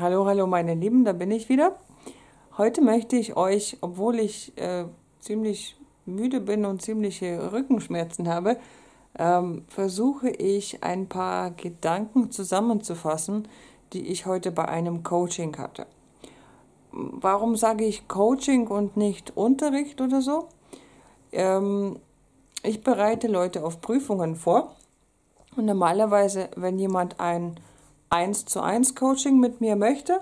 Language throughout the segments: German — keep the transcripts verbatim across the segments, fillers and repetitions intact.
Hallo, hallo meine Lieben, da bin ich wieder. Heute möchte ich euch, obwohl ich äh, ziemlich müde bin und ziemliche Rückenschmerzen habe, ähm, versuche ich ein paar Gedanken zusammenzufassen, die ich heute bei einem Coaching hatte. Warum sage ich Coaching und nicht Unterricht oder so? Ähm, ich bereite Leute auf Prüfungen vor und normalerweise, wenn jemand ein eins zu eins Coaching mit mir möchte,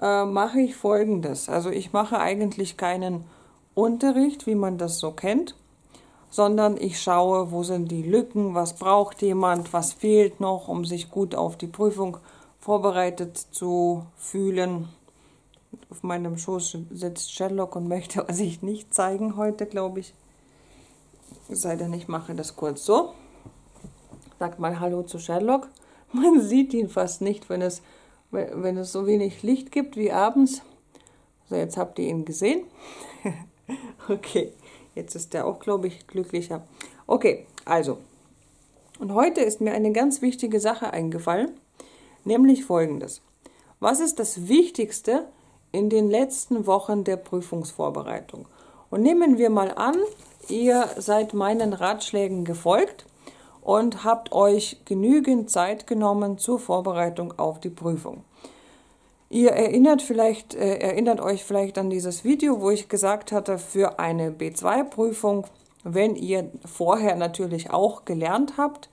äh, mache ich Folgendes. Also ich mache eigentlich keinen Unterricht, wie man das so kennt, sondern ich schaue, wo sind die Lücken, was braucht jemand, was fehlt noch, um sich gut auf die Prüfung vorbereitet zu fühlen. Auf meinem Schoß sitzt Sherlock und möchte sich nicht zeigen heute, glaube ich. Sei denn, ich mache das kurz so. Sag mal Hallo zu Sherlock. Man sieht ihn fast nicht, wenn es, wenn es so wenig Licht gibt wie abends. So, jetzt habt ihr ihn gesehen. Okay, jetzt ist er auch, glaube ich, glücklicher. Okay, also. Und heute ist mir eine ganz wichtige Sache eingefallen, nämlich Folgendes. Was ist das Wichtigste in den letzten Wochen der Prüfungsvorbereitung? Und nehmen wir mal an, ihr seid meinen Ratschlägen gefolgt und habt euch genügend Zeit genommen zur Vorbereitung auf die Prüfung. Ihr erinnert, vielleicht, äh, erinnert euch vielleicht an dieses Video, wo ich gesagt hatte, für eine B zwei Prüfung, wenn ihr vorher natürlich auch gelernt habt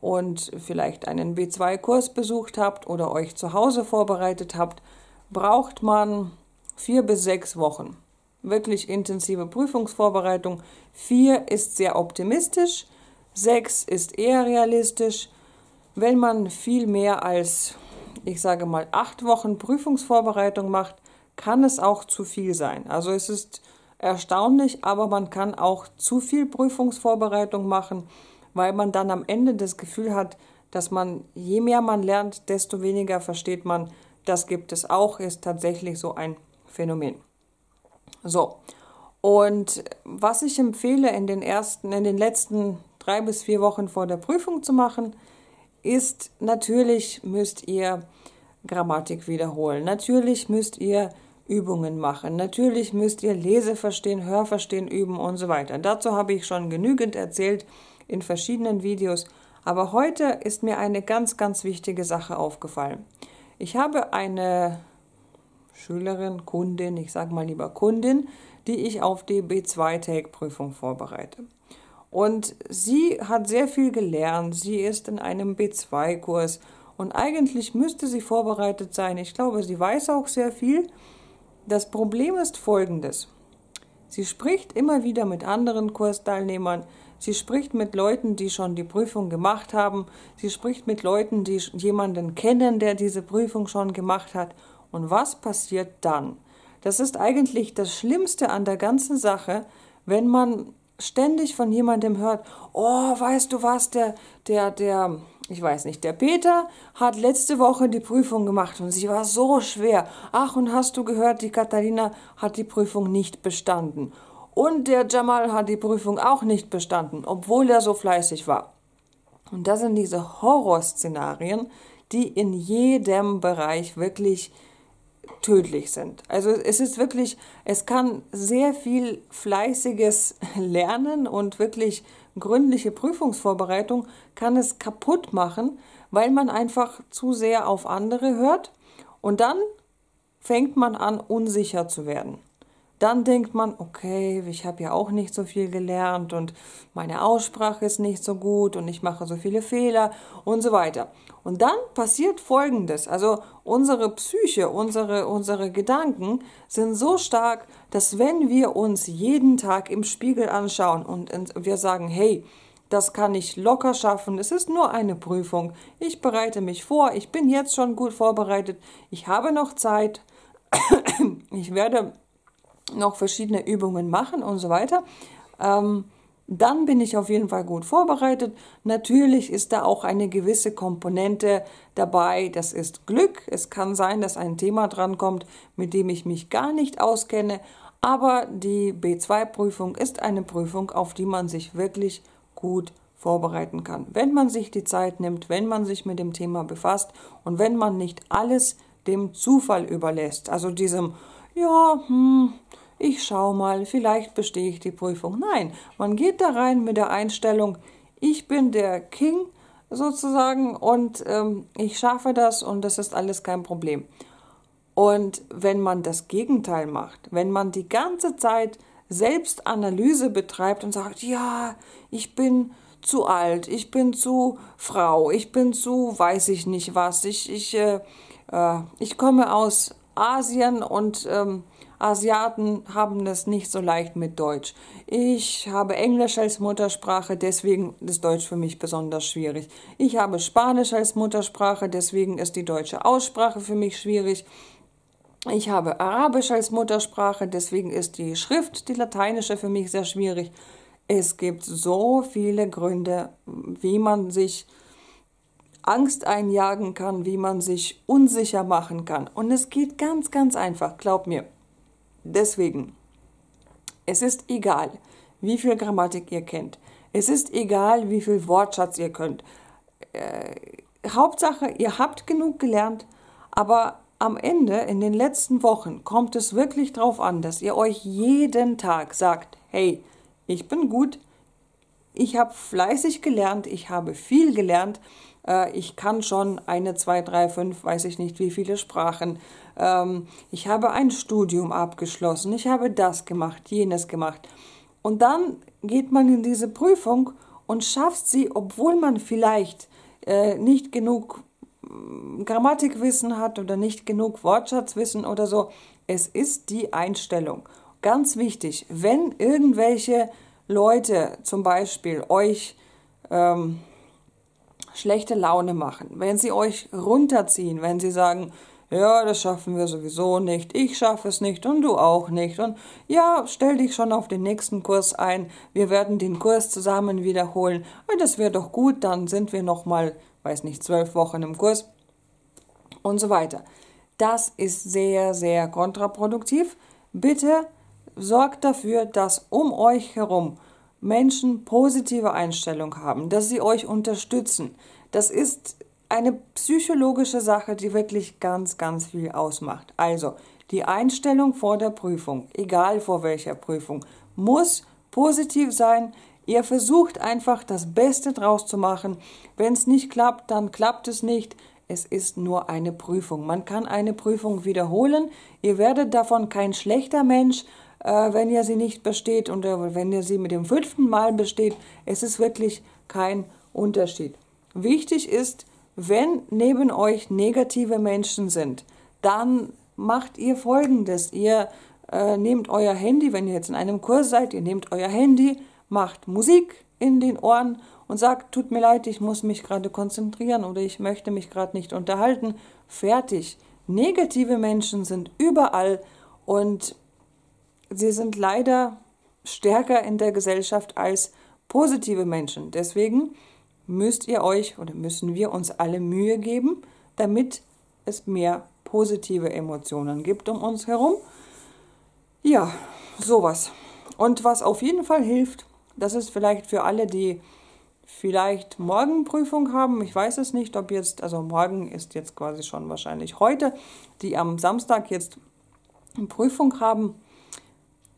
und vielleicht einen B zwei Kurs besucht habt oder euch zu Hause vorbereitet habt, braucht man vier bis sechs Wochen. Wirklich intensive Prüfungsvorbereitung. Vier ist sehr optimistisch, sechs ist eher realistisch. Wenn man viel mehr als, ich sage mal, acht Wochen Prüfungsvorbereitung macht, kann es auch zu viel sein. Also es ist erstaunlich, aber man kann auch zu viel Prüfungsvorbereitung machen, weil man dann am Ende das Gefühl hat, dass man, je mehr man lernt, desto weniger versteht man. Das gibt es auch, ist tatsächlich so ein Phänomen. So, und was ich empfehle, in den ersten, in den letzten drei bis vier Wochen vor der Prüfung zu machen, ist, natürlich müsst ihr Grammatik wiederholen, natürlich müsst ihr Übungen machen, natürlich müsst ihr Leseverstehen, Hörverstehen üben und so weiter. Dazu habe ich schon genügend erzählt in verschiedenen Videos, aber heute ist mir eine ganz, ganz wichtige Sache aufgefallen. Ich habe eine Schülerin, Kundin, ich sage mal lieber Kundin, die ich auf die B zwei Tag Prüfung vorbereite. Und sie hat sehr viel gelernt, sie ist in einem B zwei Kurs und eigentlich müsste sie vorbereitet sein. Ich glaube, sie weiß auch sehr viel. Das Problem ist folgendes. Sie spricht immer wieder mit anderen Kursteilnehmern, sie spricht mit Leuten, die schon die Prüfung gemacht haben, sie spricht mit Leuten, die jemanden kennen, der diese Prüfung schon gemacht hat. Und was passiert dann? Das ist eigentlich das Schlimmste an der ganzen Sache, wenn man ständig von jemandem hört, oh, weißt du was, der, der, der, ich weiß nicht, der Peter hat letzte Woche die Prüfung gemacht und sie war so schwer. Ach, und hast du gehört, die Katharina hat die Prüfung nicht bestanden. Und der Jamal hat die Prüfung auch nicht bestanden, obwohl er so fleißig war. Und das sind diese Horrorszenarien, die in jedem Bereich wirklich tödlich sind. Also es ist wirklich, es kann sehr viel fleißiges Lernen und wirklich gründliche Prüfungsvorbereitung kann es kaputt machen, weil man einfach zu sehr auf andere hört und dann fängt man an, unsicher zu werden. Dann denkt man, okay, ich habe ja auch nicht so viel gelernt und meine Aussprache ist nicht so gut und ich mache so viele Fehler und so weiter. Und dann passiert Folgendes. Also unsere Psyche, unsere, unsere Gedanken sind so stark, dass wenn wir uns jeden Tag im Spiegel anschauen und wir sagen, hey, das kann ich locker schaffen, es ist nur eine Prüfung, ich bereite mich vor, ich bin jetzt schon gut vorbereitet, ich habe noch Zeit, ich werde noch verschiedene Übungen machen und so weiter, ähm, dann bin ich auf jeden Fall gut vorbereitet. Natürlich ist da auch eine gewisse Komponente dabei, das ist Glück. Es kann sein, dass ein Thema drankommt, mit dem ich mich gar nicht auskenne, aber die B zwei Prüfung ist eine Prüfung, auf die man sich wirklich gut vorbereiten kann. Wenn man sich die Zeit nimmt, wenn man sich mit dem Thema befasst und wenn man nicht alles dem Zufall überlässt. Also diesem, ja, hm, ich schau mal, vielleicht bestehe ich die Prüfung. Nein, man geht da rein mit der Einstellung, ich bin der King sozusagen und ähm, ich schaffe das und das ist alles kein Problem. Und wenn man das Gegenteil macht, wenn man die ganze Zeit Selbstanalyse betreibt und sagt, ja, ich bin zu alt, ich bin zu Frau, ich bin zu weiß ich nicht was, ich, ich, äh, äh, ich komme aus Asien und ähm, Asiaten haben das nicht so leicht mit Deutsch. Ich habe Englisch als Muttersprache, deswegen ist Deutsch für mich besonders schwierig. Ich habe Spanisch als Muttersprache, deswegen ist die deutsche Aussprache für mich schwierig. Ich habe Arabisch als Muttersprache, deswegen ist die Schrift, die lateinische, für mich sehr schwierig. Es gibt so viele Gründe, wie man sich Angst einjagen kann, wie man sich unsicher machen kann. Und es geht ganz, ganz einfach, glaub mir. Deswegen, es ist egal, wie viel Grammatik ihr kennt. Es ist egal, wie viel Wortschatz ihr könnt. Äh, Hauptsache, ihr habt genug gelernt, aber am Ende, in den letzten Wochen, kommt es wirklich darauf an, dass ihr euch jeden Tag sagt, hey, ich bin gut, ich habe fleißig gelernt, ich habe viel gelernt, äh, ich kann schon eine, zwei, drei, fünf, weiß ich nicht wie viele Sprachen, ähm, ich habe ein Studium abgeschlossen, ich habe das gemacht, jenes gemacht. Und dann geht man in diese Prüfung und schafft sie, obwohl man vielleicht äh, nicht genug Grammatikwissen hat oder nicht genug Wortschatzwissen oder so. Es ist die Einstellung. Ganz wichtig, wenn irgendwelche Leute zum Beispiel euch ähm, schlechte Laune machen, wenn sie euch runterziehen, wenn sie sagen, ja, das schaffen wir sowieso nicht, ich schaffe es nicht und du auch nicht und ja, stell dich schon auf den nächsten Kurs ein, wir werden den Kurs zusammen wiederholen, das wäre doch gut, dann sind wir nochmal, weiß nicht, zwölf Wochen im Kurs und so weiter. Das ist sehr, sehr kontraproduktiv. Bitte sorgt dafür, dass um euch herum Menschen positive Einstellung haben, dass sie euch unterstützen. Das ist eine psychologische Sache, die wirklich ganz, ganz viel ausmacht. Also die Einstellung vor der Prüfung, egal vor welcher Prüfung, muss positiv sein. Ihr versucht einfach, das Beste draus zu machen. Wenn es nicht klappt, dann klappt es nicht. Es ist nur eine Prüfung. Man kann eine Prüfung wiederholen. Ihr werdet davon kein schlechter Mensch, äh, wenn ihr sie nicht besteht und wenn ihr sie mit dem fünften Mal besteht. Es ist wirklich kein Unterschied. Wichtig ist, wenn neben euch negative Menschen sind, dann macht ihr Folgendes. Ihr äh, nehmt euer Handy, wenn ihr jetzt in einem Kurs seid, ihr nehmt euer Handy, macht Musik in den Ohren und sagt, tut mir leid, ich muss mich gerade konzentrieren oder ich möchte mich gerade nicht unterhalten. Fertig. Negative Menschen sind überall und sie sind leider stärker in der Gesellschaft als positive Menschen. Deswegen müsst ihr euch oder müssen wir uns alle Mühe geben, damit es mehr positive Emotionen gibt um uns herum. Ja, sowas. Und was auf jeden Fall hilft, das ist vielleicht für alle, die vielleicht morgen Prüfung haben. Ich weiß es nicht, ob jetzt, also morgen ist jetzt quasi schon wahrscheinlich heute, die am Samstag jetzt eine Prüfung haben.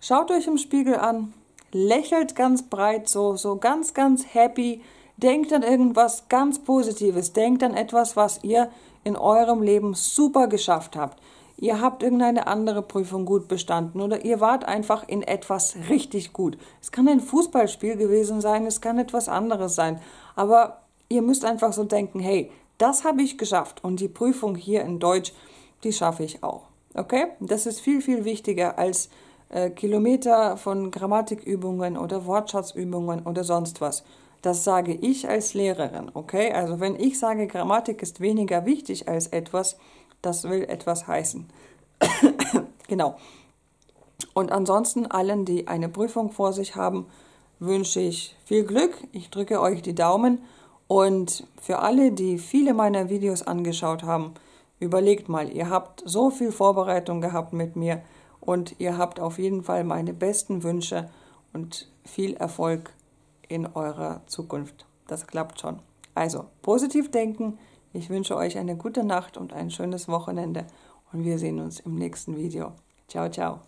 Schaut euch im Spiegel an, lächelt ganz breit, so, so ganz, ganz happy. Denkt an irgendwas ganz Positives. Denkt an etwas, was ihr in eurem Leben super geschafft habt. Ihr habt irgendeine andere Prüfung gut bestanden oder ihr wart einfach in etwas richtig gut. Es kann ein Fußballspiel gewesen sein, es kann etwas anderes sein. Aber ihr müsst einfach so denken, hey, das habe ich geschafft und die Prüfung hier in Deutsch, die schaffe ich auch. Okay? Das ist viel, viel wichtiger als äh, Kilometer von Grammatikübungen oder Wortschatzübungen oder sonst was. Das sage ich als Lehrerin. Okay? Also wenn ich sage, Grammatik ist weniger wichtig als etwas, das will etwas heißen. Genau. Und ansonsten allen, die eine Prüfung vor sich haben, wünsche ich viel Glück. Ich drücke euch die Daumen. Und für alle, die viele meiner Videos angeschaut haben, überlegt mal, ihr habt so viel Vorbereitung gehabt mit mir und ihr habt auf jeden Fall meine besten Wünsche und viel Erfolg in eurer Zukunft. Das klappt schon. Also, positiv denken, Ich wünsche euch eine gute Nacht und ein schönes Wochenende und wir sehen uns im nächsten Video. Ciao, ciao.